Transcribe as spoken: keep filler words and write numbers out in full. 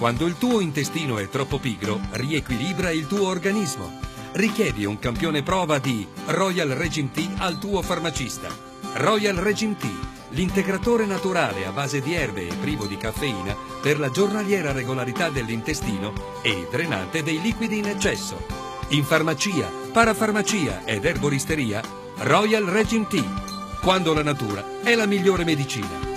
Quando il tuo intestino è troppo pigro, riequilibra il tuo organismo. Richiedi un campione prova di Royal Regime Tea al tuo farmacista. Royal Regime Tea, l'integratore naturale a base di erbe e privo di caffeina per la giornaliera regolarità dell'intestino e drenante dei liquidi in eccesso. In farmacia, parafarmacia ed erboristeria, Royal Regime Tea. Quando la natura è la migliore medicina.